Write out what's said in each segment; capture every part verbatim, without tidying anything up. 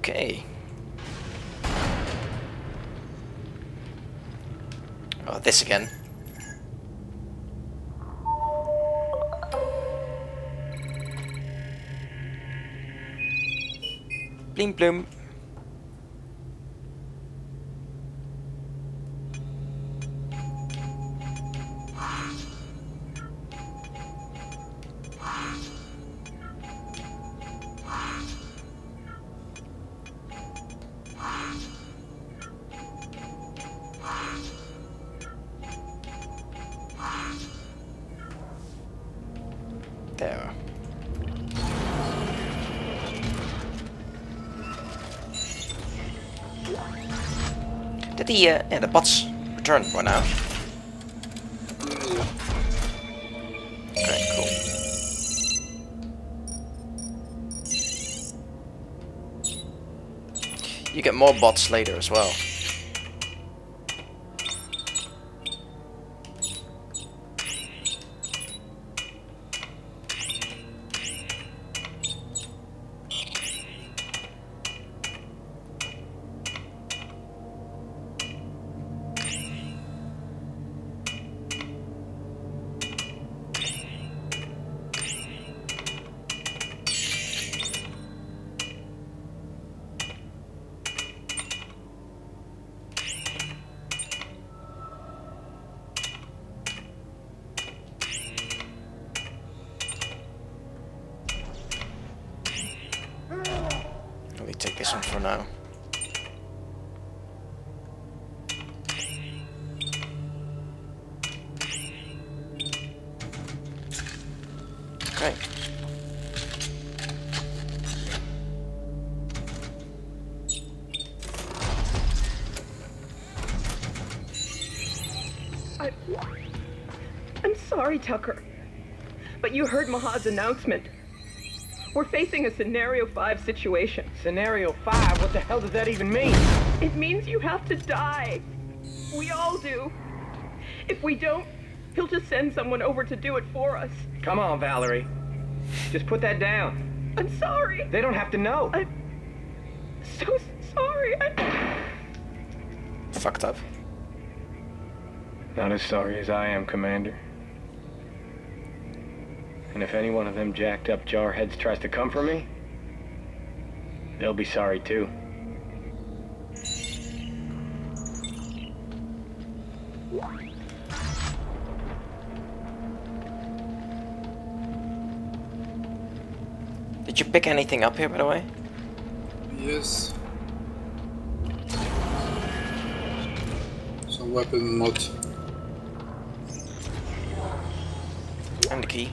Okay. Oh, this again. Bling bloom. The, uh, yeah, the bots return for now. Okay, cool. You get more bots later as well. Tucker, but you heard Mahad's announcement. We're facing a scenario five situation. Scenario five? What the hell does that even mean? It means you have to die. We all do. If we don't, he'll just send someone over to do it for us. Come on, Valerie. Just put that down. I'm sorry. They don't have to know. I'm so sorry. I... Fucked up. Not as sorry as I am, Commander. And if any one of them jacked up jarheads tries to come for me, they'll be sorry too. Did you pick anything up here, by the way? Yes. Some weapon mod. And the key.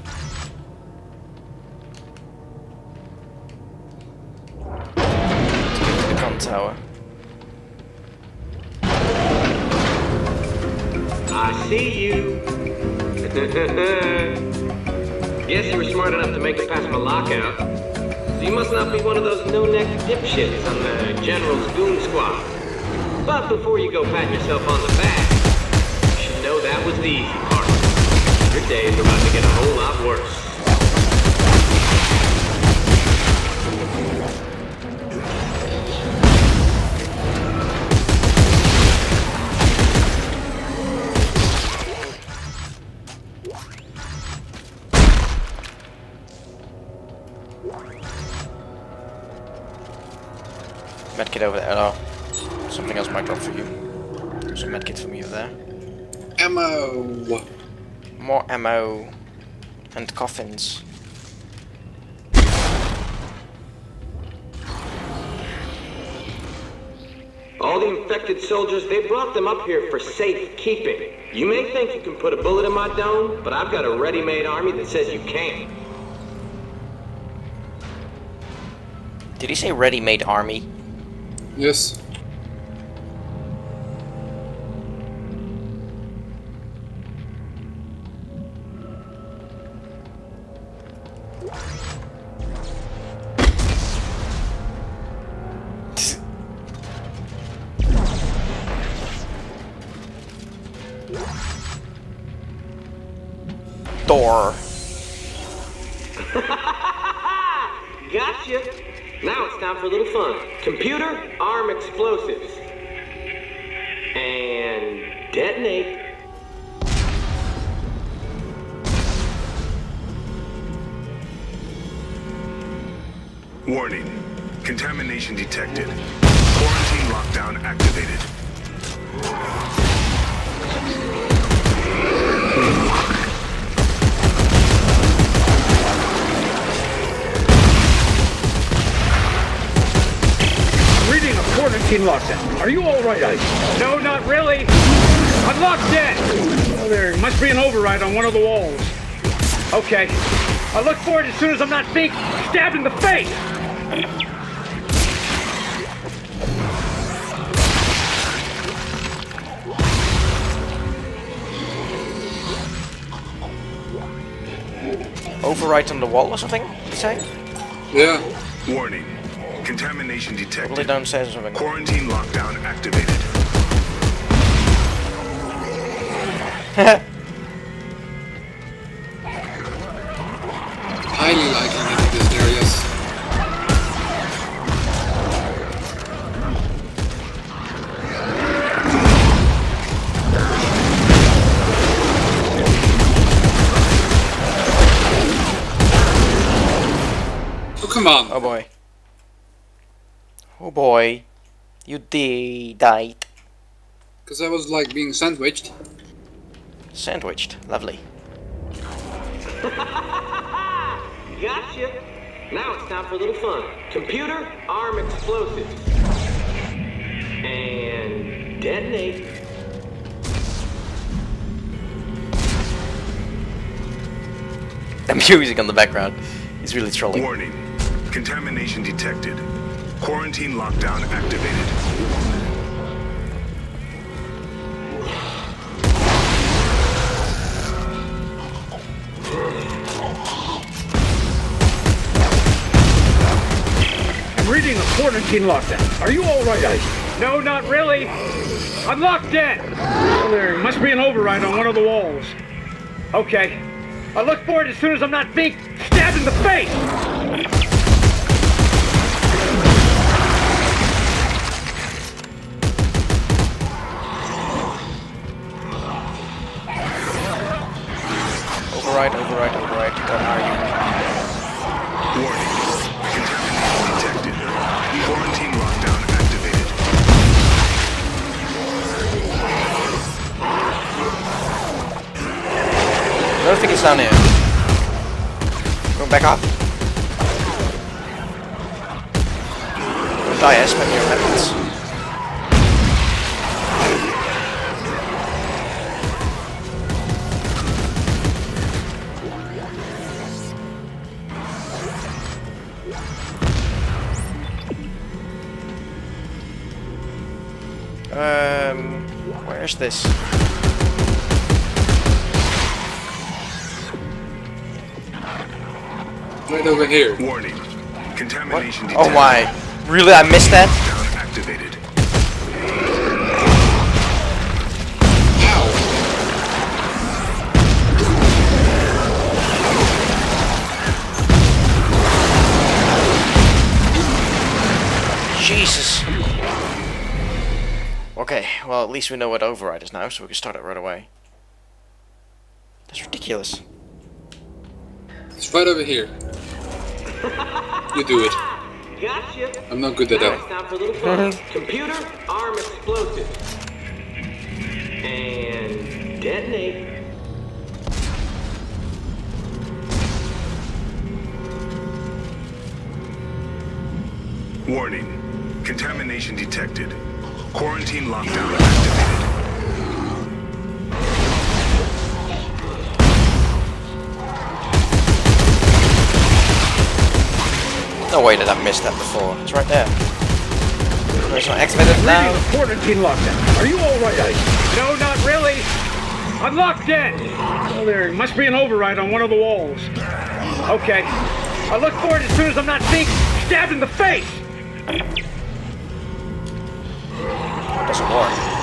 Tower. I see you. Yes, you were smart enough to make it past my lockout. So you must not be one of those no-neck dipshits on the General's goon squad. But before you go pat yourself on the back, you should know that was the easy part. Your days are about to get a whole lot worse. Medkit over there. Oh, something else might drop for you. There's a medkit for me over there. Ammo! More ammo. And coffins. All the infected soldiers, they brought them up here for safe keeping. You may think you can put a bullet in my dome, but I've got a ready-made army that says you can't. Did he say ready-made army? Yes. Door. Gotcha. Now it's time for a little fun. Computer, arm explosives. And detonate. Warning. Contamination detected. Quarantine lockdown activated. Reading a quarantine lockdown. Are you all right, Isaac? No, not really. I'm locked in. Oh, there must be an override on one of the walls. Okay. I look for it as soon as I'm not being stabbed in the face. Override on the wall or something, you say? Yeah. Warning. Contamination detected. Probably don't say something. Quarantine lockdown activated. Highly likely that it is there, yes. Oh, come on. Oh, boy. Oh, boy. You died. Because I was, like, being sandwiched. Sandwiched. Lovely. Gotcha! Now it's time for a little fun. Computer, arm explosives. And detonate. The music on the background is really trolling. Warning. Contamination detected. Quarantine lockdown activated. Reading a quarantine lockdown. Are you all right, Isaac? No, not really. I'm locked in. Well, there must be an override on one of the walls. Okay. I look for it as soon as I'm not being stabbed in the face. Override, override, override. What are you? Warning. Quarantine lockdown activated. I don't think it's down here. Go back up. Don't die, I spent your weapons. Um, where's this? Right over here. Warning. Contamination detected. Oh my. Really? I missed that? Activated. Ow. Jesus. Okay, well at least we know what override is now, so we can start it right away. That's ridiculous. It's right over here. You do it. Gotcha. I'm not good at that. Mm-hmm. Computer, arm explosive. And detonate. Warning. Contamination detected. Quarantine lockdown activated. No way that I missed that before. It's right there. It's not activated now. Quarantine lockdown. Are you all right, Isaac? No, not really. I'm locked in. Well, there must be an override on one of the walls. Okay. I look for it as soon as I'm not being stabbed in the face. Doesn't work.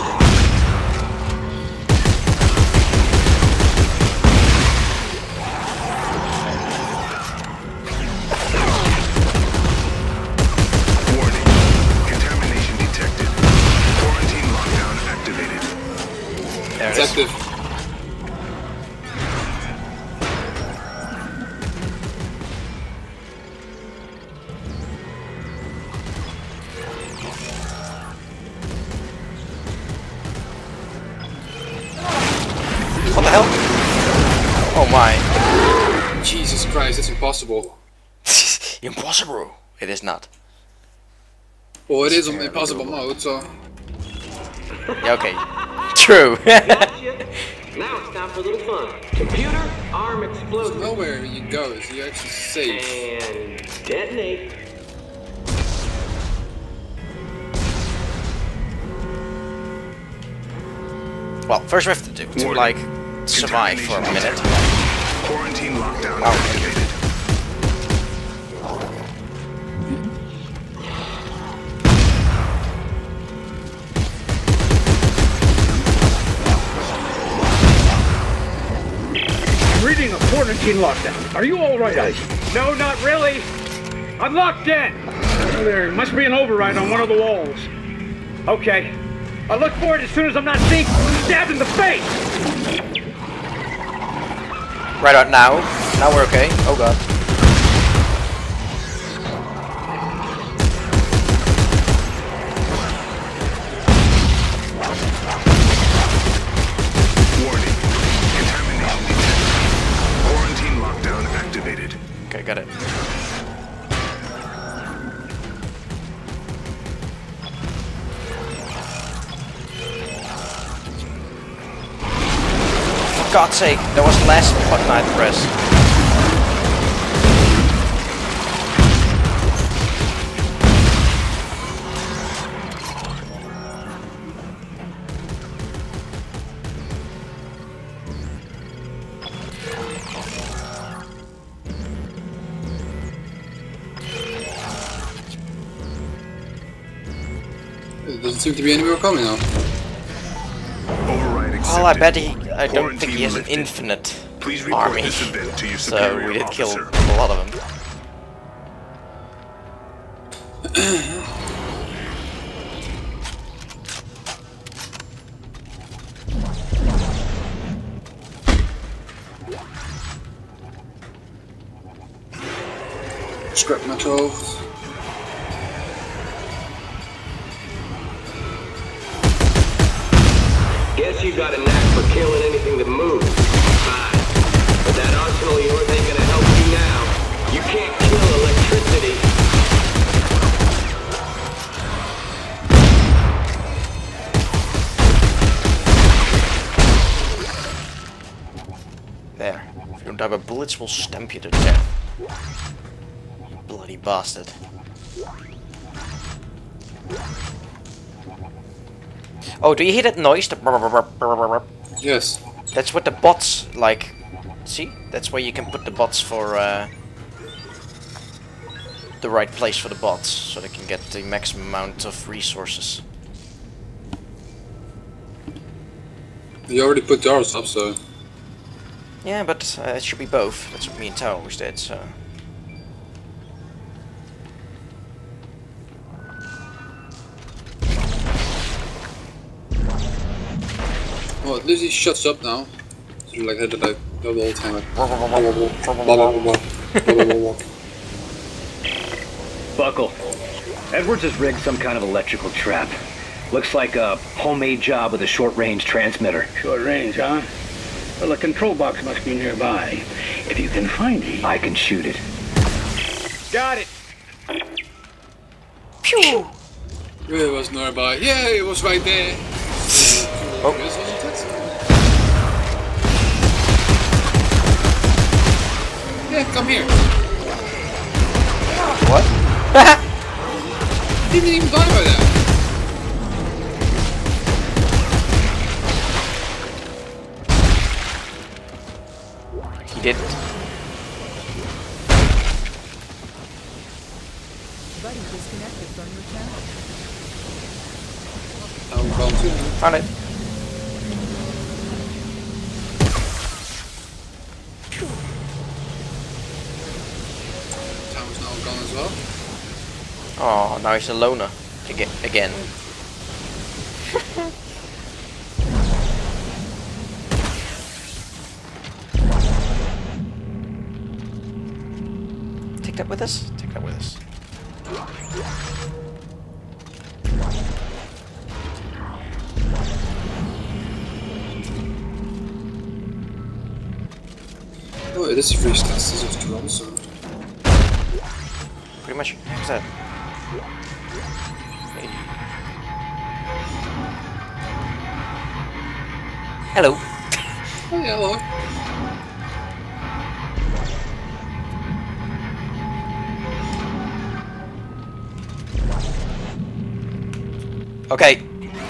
stiff. What the hell? Oh my. Jesus Christ, it's impossible. Impossible? It is not. Well, it is an impossible mode, so... Yeah, okay. True. Now it's time for a little fun. Computer, arm explosive. There's nowhere you go, is you actually safe. And detonate. Well, first we have to do to Warning. like survive for a minute. Quarantine lockdown wow. activated. Reading a quarantine lockdown. Are you all right, Isaac? No, not really. I'm locked in. There must be an override on one of the walls. Okay. I look for it as soon as I'm not being stabbed in the face. Right out now. Now we're okay. Oh god. Got it. For God's sake, there was less fucking I press. Doesn't seem to be anywhere coming now. Override accepted. Well, I bet he. I don't think he has an infinite army. So we did kill a lot of them. Scrap metal. Guess you got a knack for killing anything that moves. Fine. But that arsenal of yours ain't gonna help you now. You can't kill electricity. There. If you don't have a bullets, we'll stamp you to death. You bloody bastard. Oh, do you hear that noise? The brr, brr, brr, brr, brr. Yes. That's what the bots like. See, that's where you can put the bots for uh, the right place for the bots, so they can get the maximum amount of resources. You already put ours up, so. Yeah, but uh, it should be both. That's what me and Tao always did. So. Well, at least he shuts up now. So like I did like the whole time. Buckell. Edwards has rigged some kind of electrical trap. Looks like a homemade job with a short-range transmitter. Short range, huh? Well, the control box must be nearby. If you can find it, I can shoot it. Got it. Pew! It was nearby. Yeah, it was right there. Oh. Yeah, come here. What? You didn't even die by that. He didn't. Buddy disconnected from your channel. I'm going to find it. Well. Oh, now he's a loner again. take that with us? Take that with us. Oh, it is a free stance as of Toronto, so... Pretty much, how's that? Hey. Hello. Oh, yeah, hello. Okay,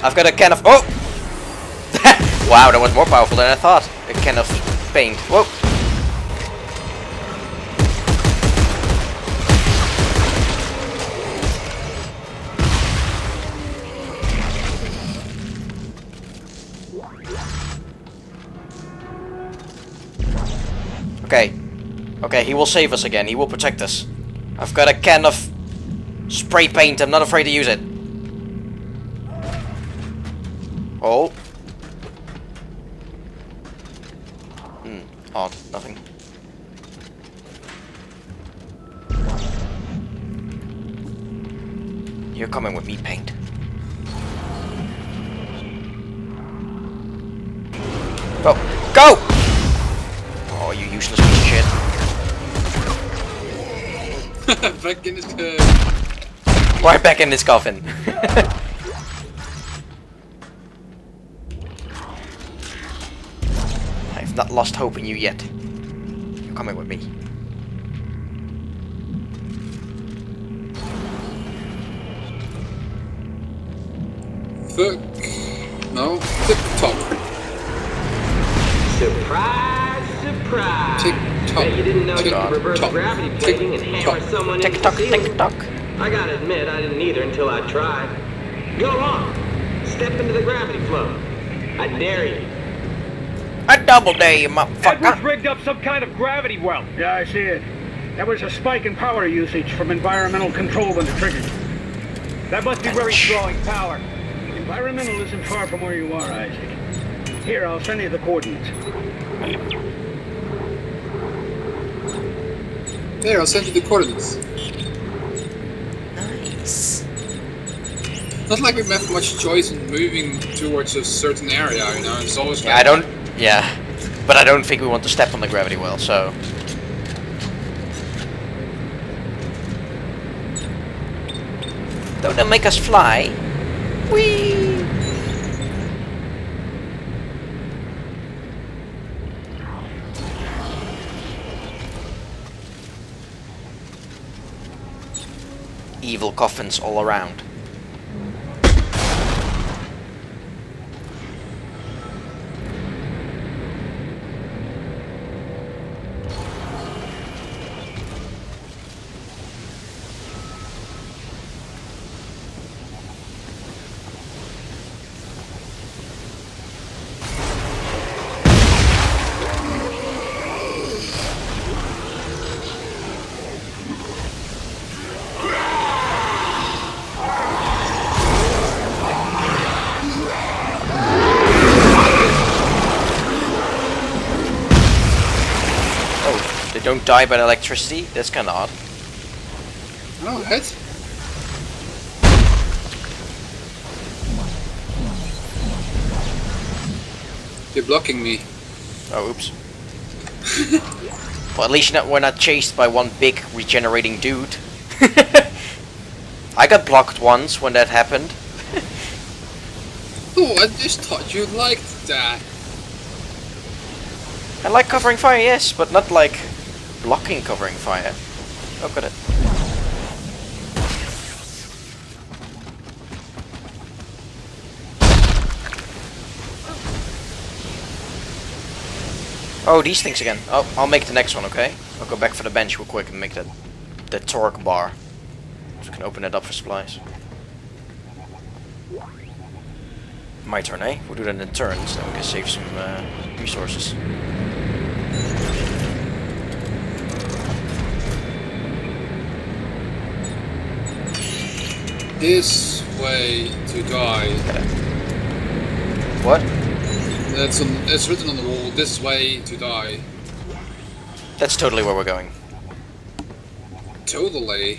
I've got a can of... Oh! Wow, that was more powerful than I thought. A can of paint. Whoa! Okay. Okay, he will save us again. He will protect us. I've got a can of spray paint. I'm not afraid to use it. Oh. Hmm. Odd. Nothing. You're coming with me, paint. Go. Go! Oh, you useless piece of shit. Back in his coffin. Right back in this coffin. Not lost hope in you yet. You're coming with me. Fuck. No. TikTok. Surprise, surprise. TikTok. You didn't know you could reverse gravity plating and hammer someone into the ceiling. TikTok, TikTok. I gotta admit, I didn't either until I tried. Go on. Step into the gravity flow. I dare you. I double dare you, motherfucker. Edwards rigged up some kind of gravity well. Yeah, I see it. There was a spike in power usage from environmental control when it triggered. That must be where he's drawing power. Environmental isn't far from where you are, Isaac. Here, I'll send you the coordinates. There, I'll send you the coordinates. Nice. Not like we have much choice in moving towards a certain area, you know. It's always. Yeah, I don't. Yeah, but I don't think we want to step on the gravity well, so... Don't they make us fly? Whee! Evil coffins all around. Don't die by electricity? That's kinda odd. Oh, that's... You're blocking me. Oh, oops. Well, at least not, we're not chased by one big regenerating dude. I got blocked once when that happened. Oh, I just thought you liked that. I like covering fire, yes, but not like... blocking covering fire. Look at it. Oh, these things again. Oh, I'll make the next one, okay? I'll go back for the bench real quick and make that the torque bar. So I can open it up for supplies. My turn, eh? We'll do that in turns, then we can save some uh, resources. This way to die. What? That's on, it's written on the wall, this way to die. That's totally where we're going. Totally.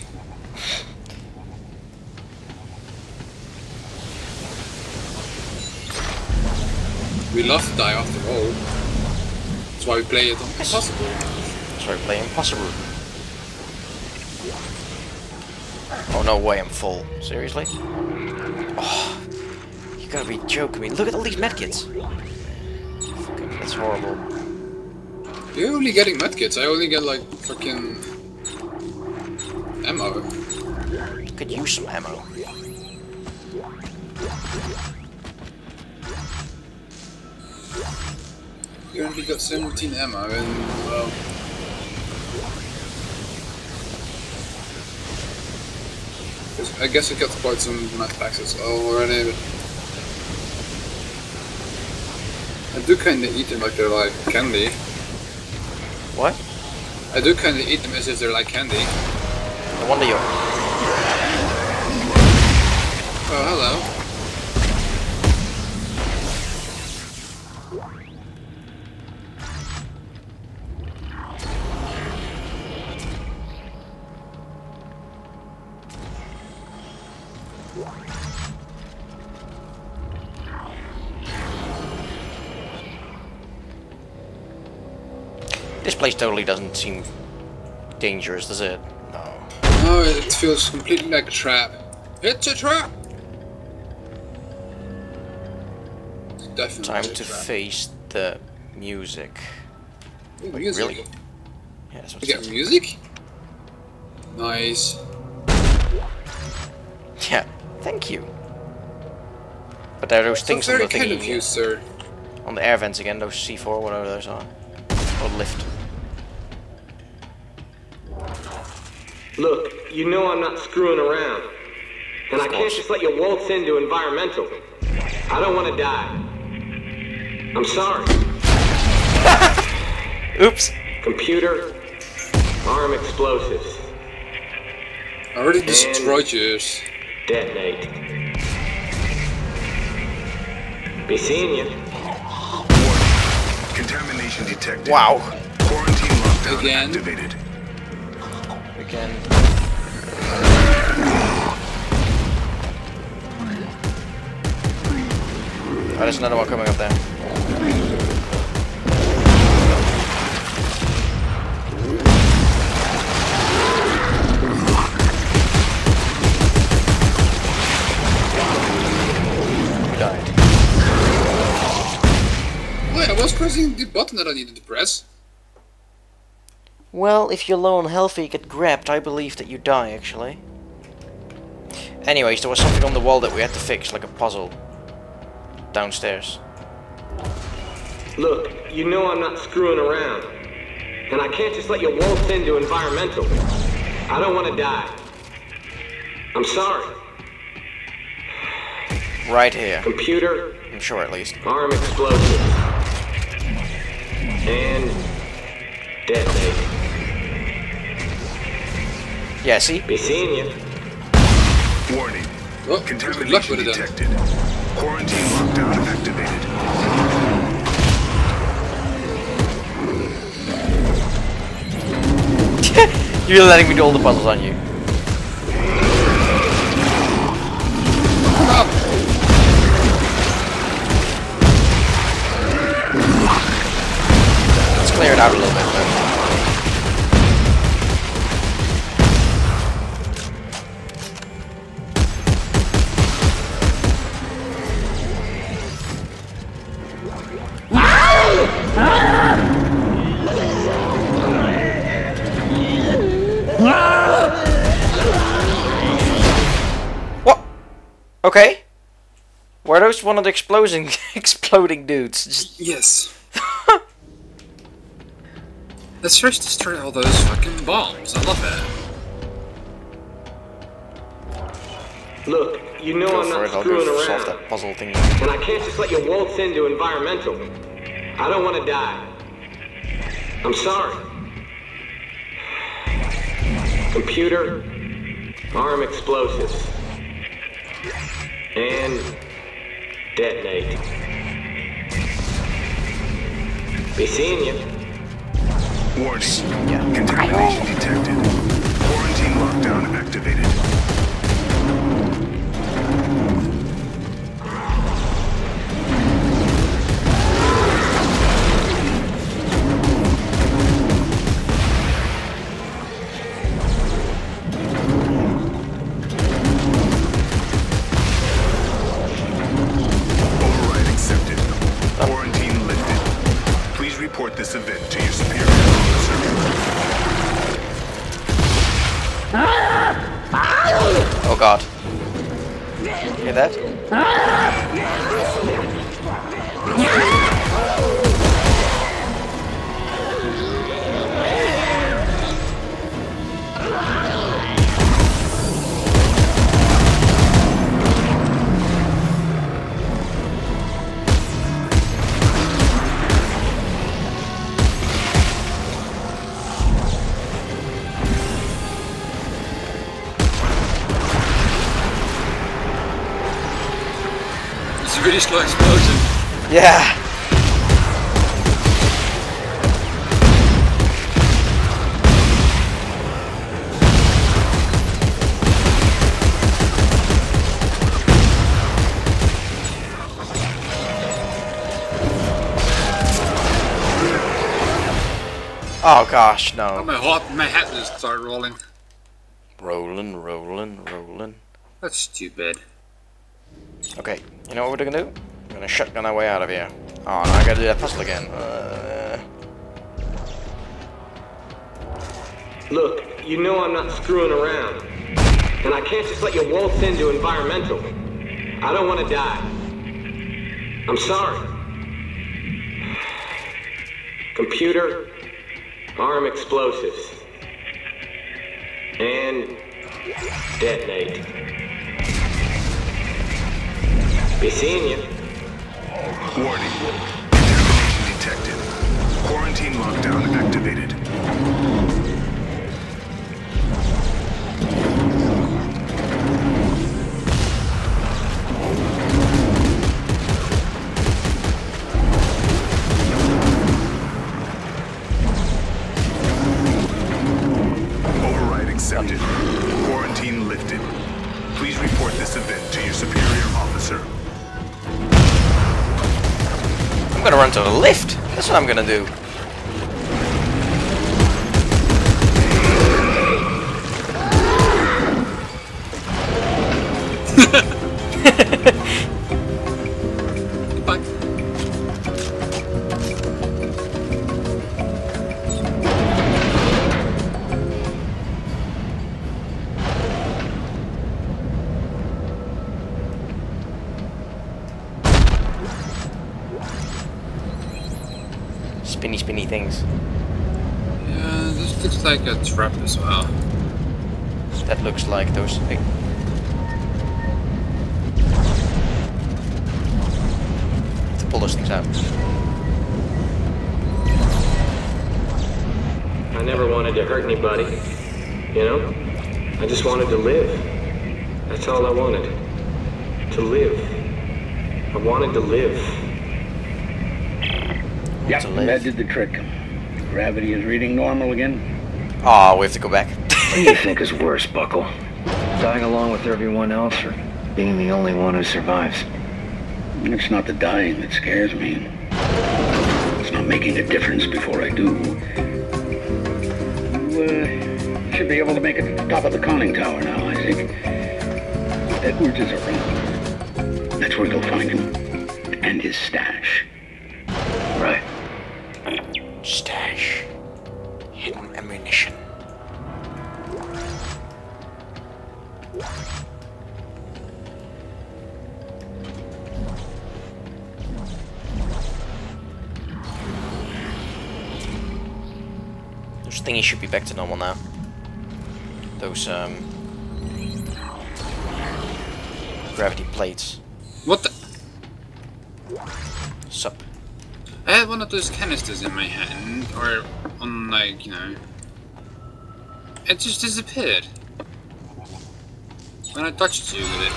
We love to die after all. That's why we play it on impossible. That's why we play impossible. Oh no way, I'm full. Seriously? Oh, you gotta be joking me. Look at all these medkits. Fucking, that's horrible. You're only getting medkits. I only get like fucking ammo. You could use some ammo. You only got seventeen ammo and well. I guess I got quite some map packs as well already, but I do kinda eat them like they're like candy. What? I do kinda eat them as if they're like candy. No wonder you're... Oh, hello. This place totally doesn't seem dangerous, does it? No. No, it feels completely like a trap. It's a trap! It's definitely Time a to trap. face the music. Ooh, Wait, music. Really? Yeah, that's what you get music? Nice. Yeah, thank you. But there are those it's things on the thingy, kind of you, sir. On the air vents again, those C four, whatever those are. Or lift. Look, you know I'm not screwing around. And I can't just let you waltz into environmental. I don't want to die. I'm sorry. Oops. Computer. Arm explosives. I already destroyed yours. Detonate. Be seeing you. Contamination detected. Wow. Quarantine lockdown Again. activated. Again. Oh, there's another one coming up there. We died. Wait, I was pressing the button that I needed to press. Well, if you're low on health and you get grabbed, I believe that you die, actually. Anyways, there was something on the wall that we had to fix, like a puzzle. Downstairs. Look, you know I'm not screwing around. And I can't just let you waltz into environmental. I don't want to die. I'm sorry. Right here. Computer. I'm sure, at least. Arm explosives. And... detonate. Yeah, see? Be seeing you. Warning. Oh, contamination detected. Quarantine lockdown activated. You're letting me do all the puzzles on you. Up. Let's clear it out a little bit though. Okay. Were those one of the exploding exploding dudes? Just... Yes. Let's first destroy all those fucking bombs. I love that. Look, you know Go I'm not it. screwing around. Solve that puzzle thing. And I can't just let you waltz into environmental. I don't want to die. I'm sorry. Computer, arm explosives. And detonate. Be seeing you. Warning. Yeah. Contamination detected. Quarantine Oh god. Hear that? Really slow explosion. Yeah. Oh gosh, no. Oh, my heart, my hat just started rolling. Rolling, rolling, rolling. That's stupid. Okay, you know what we're gonna do? We're gonna shotgun our way out of here. Oh, now I gotta do that puzzle again. Uh... Look, you know I'm not screwing around. And I can't just let you waltz into environmental. I don't want to die. I'm sorry. Computer, arm explosives. And detonate. Be seeing you. Warning. Contamination detected. Quarantine lockdown activated. Override accepted. Quarantine lifted. Please report this event to your superior officer. I'm gonna run to the lift. That's what I'm gonna do. Spinny, spinny things. Yeah, this looks like a trap as well. That looks like those things. To pull those things out. I never wanted to hurt anybody. You know? I just wanted to live. That's all I wanted. To live. I wanted to live. Yep, that did the trick. Gravity is reading normal again. Aw, oh, we have to go back. What do you think is worse, Buckell? Dying along with everyone else or being the only one who survives? It's not the dying that scares me. It's not making a difference before I do. You uh, should be able to make it to the top of the Conning Tower now, Isaac. Edwards is around. That's where they'll find him. And his stash. Right. Stash. Hidden ammunition. Those thingies should be back to normal now. Those, um... gravity plates. What the... Sup. I had one of those canisters in my hand, or on, like, you know, it just disappeared when I touched you with it.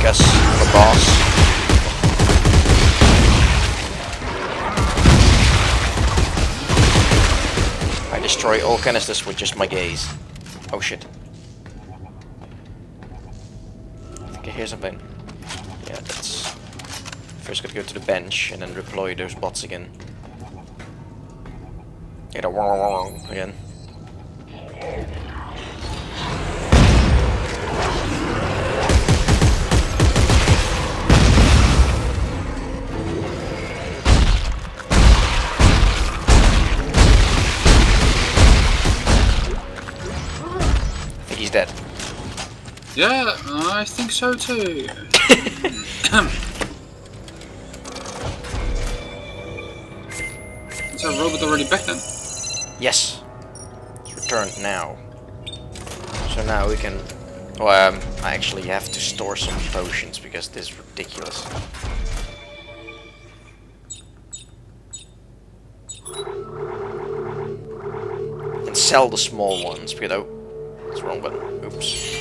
Guess the boss. I destroy all canisters with just my gaze. Oh shit. Here's a bin. Yeah, that's... First gotta go to the bench and then deploy those bots again. Get a wong wong again. he's dead. Yeah, I think so too. Is that robot already back then? Yes. It's returned now. So now we can... Oh, um, I actually have to store some potions because this is ridiculous. And sell the small ones, because... Oh, that's the wrong button. Oops.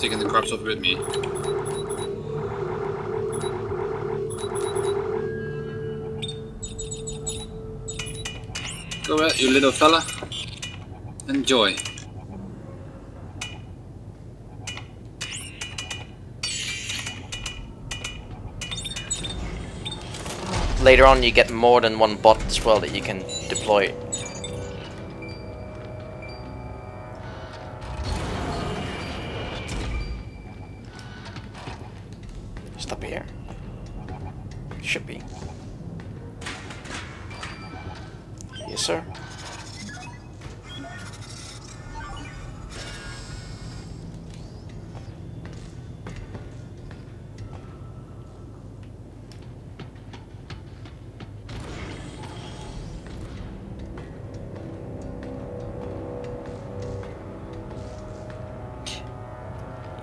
Taking the crops off with me. Go ahead, you little fella. Enjoy. Later on you get more than one bot as well that you can deploy.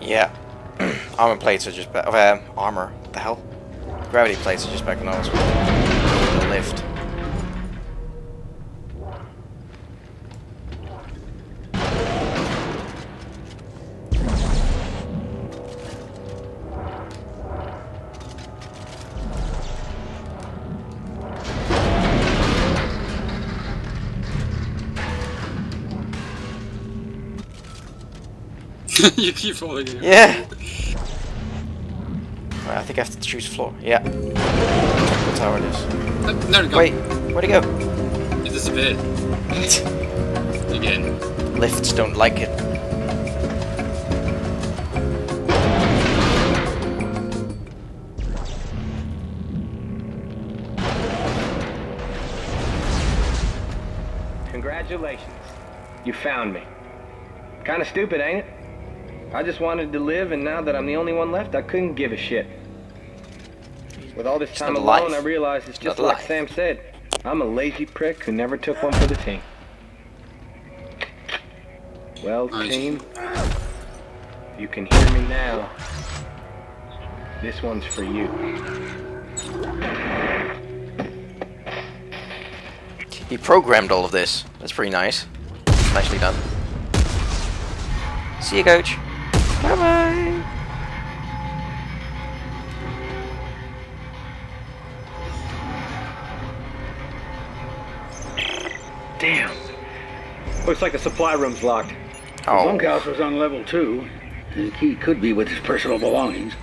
Yeah, armor plates are just back. Uh, armor, what the hell? Gravity plates are just back on those. The lift. You keep falling in. Yeah. Right, I think I have to choose floor. Yeah. That's how it is. Uh, there we go. Wait, where'd it go? It disappeared. Again. Lifts don't like it. Congratulations. You found me. Kinda stupid, ain't it? I just wanted to live, and now that I'm the only one left, I couldn't give a shit. With all this time alone, I realized it's just like Sam said. I'm a lazy prick who never took one for the team. Well, team, you can hear me now. This one's for you. He programmed all of this. That's pretty nice. Nicely done. See you, coach. Bye bye. Damn. Looks like the supply room's locked. Oh. The bunkhouse was on level two. The key could be with his personal belongings.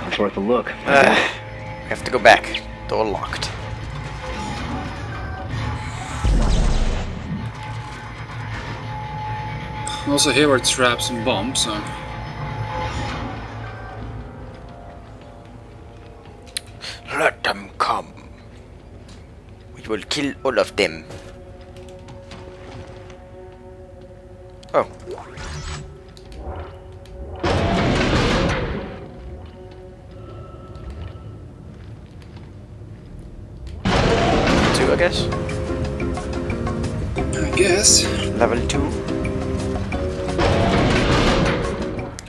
That's worth a look. Uh, we have to go back. Door locked. Also here are traps and bombs, so... Let them come. We will kill all of them. Oh. Two, I guess? I guess. Level two.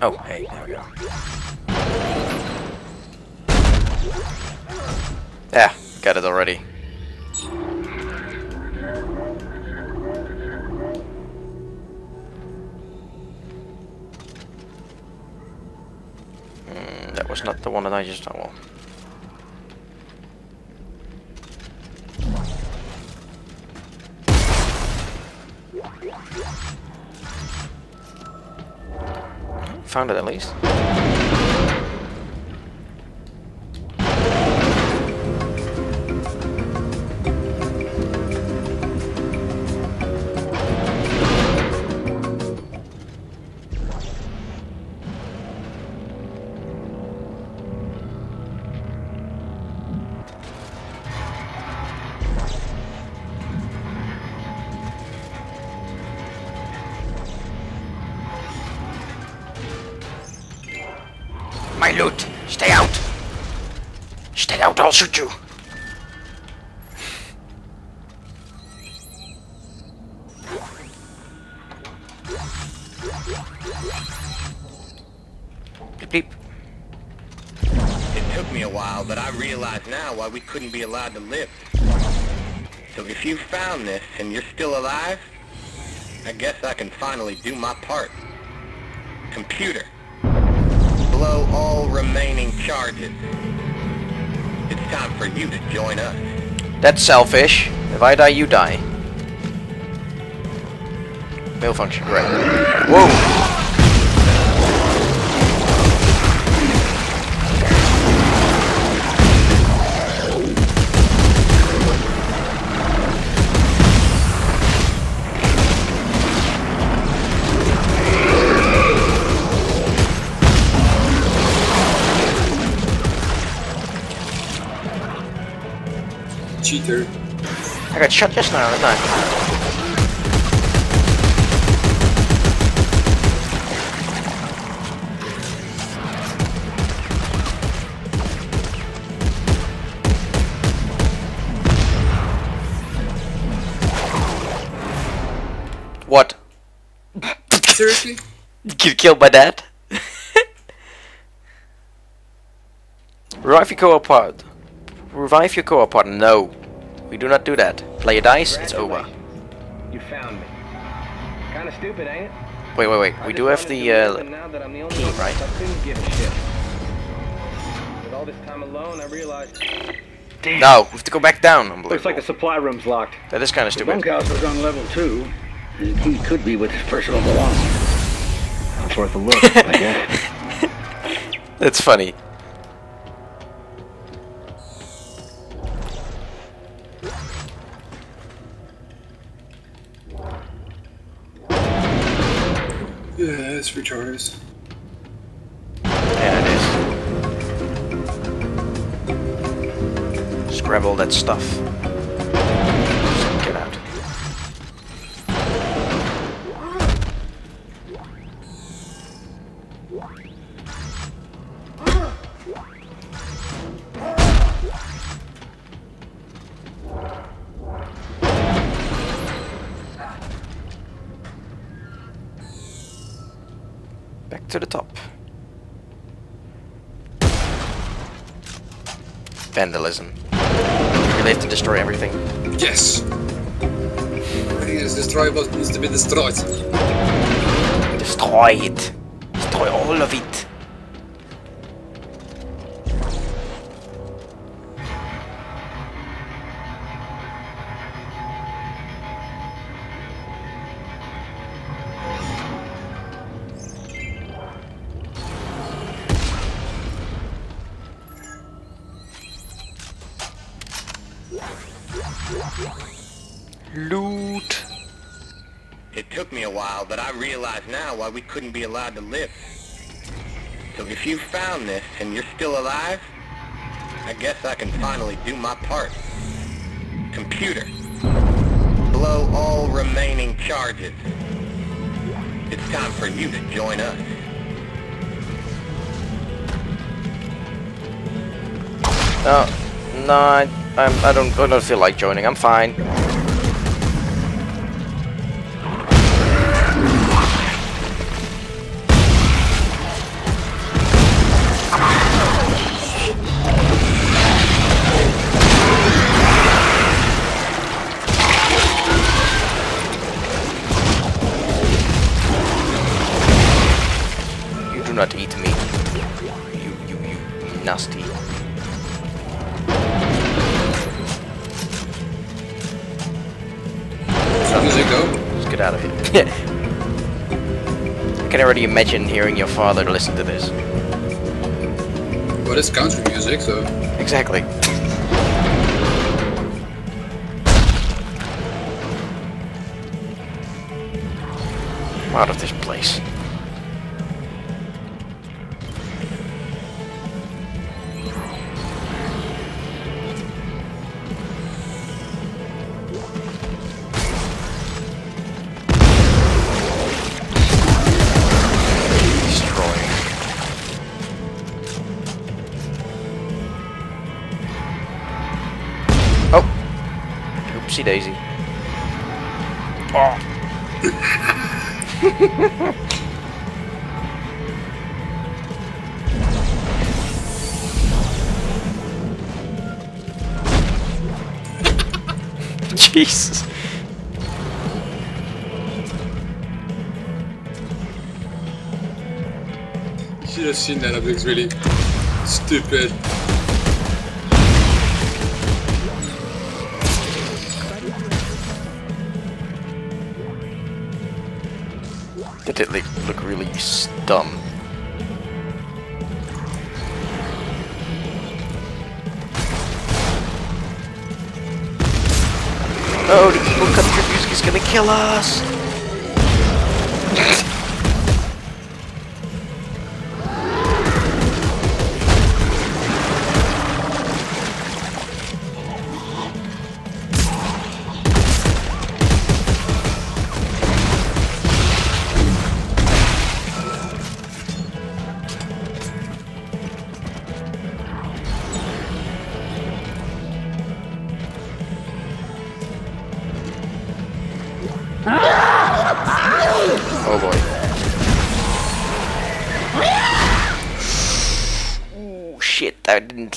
Oh, hey, there we go. Yeah, got it already. Mm, that was not the one that I just... Oh, well. Found it at least. loot. Stay out. Stay out, I'll shoot you. Bleep, bleep. It took me a while, but I realize now why we couldn't be allowed to live. So if you found this and you're still alive, I guess I can finally do my part. Computer, blow all remaining charges. It's time for you to join us. That's selfish. If I die, you die. Malfunction, right. Whoa! Cheater. I got shot just now, didn't I? What? Seriously? Get killed by that? Revive your co-op pod. Revive your co-op pod. No. We do not do that. Play a dice, it's over. You found me. Kinda stupid, ain't it? Wait, wait, wait. We do have the uh key, right? With all this time alone, I realized. Damn. No, we have to go back down. Looks like the supply room's locked. That is kinda stupid. The bunkhouse was on level two. The key could be with his personal belongings. Not worth a look, I guess. That's funny. Yeah, it's retarded. Yeah, it is. Scrabble that stuff. Get out. Back to the top. Vandalism. We have to destroy everything. Yes! Everything is destroyable needs to be destroyed. Destroy it. Destroy all of it. Loot. It took me a while, but I realize now why we couldn't be allowed to live. So if you found this and you're still alive, I guess I can finally do my part. Computer, blow all remaining charges. It's time for you to join us. Oh, no, I, I'm, I don't, I don't feel like joining. I'm fine. Not eat me. You, you, you nasty. How does it go? Let's get out of here. I can already imagine hearing your father listen to this. Well, it's country music, so. Exactly. I'm out of this place. whoopsie-daisy. Oh. Jesus. You should have seen that. That looks really stupid. That did look really dumb. Oh, the evil Kontribuski is gonna kill us!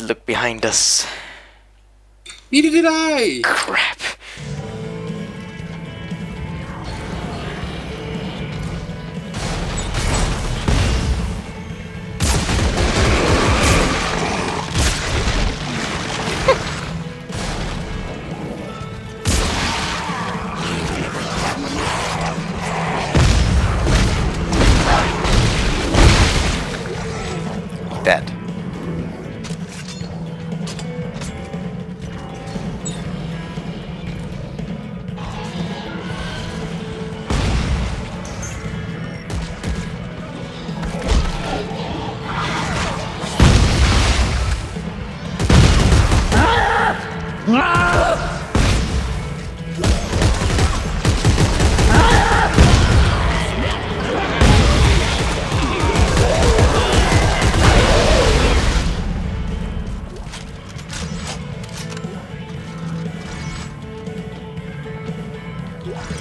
Look behind us. Neither did I! Crap.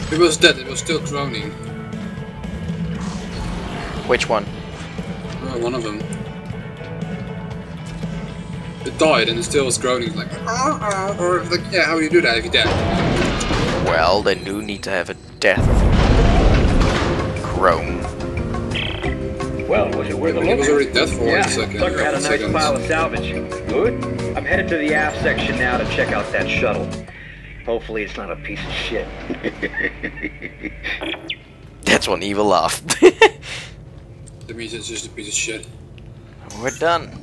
It was dead, it was still groaning. Which one? Oh, one of them. It died and it still was groaning, like, ah, ah, or like, yeah, how do you do that if you dead? Well, they do need to have a death groan. Well, was it worth a look? It was already death for yeah. a second. Tucker had a nice seconds. pile of salvage. Good. I'm headed to the aft section now to check out that shuttle. Hopefully it's not a piece of shit. That's one evil laugh. That means it's just a piece of shit. We're done. It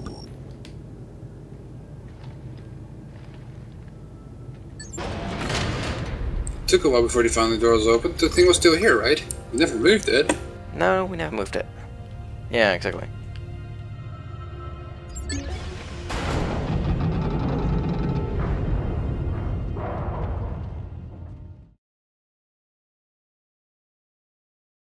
took a while before they found the doors open. The thing was still here, right? We never moved it. No, we never moved it. Yeah, exactly.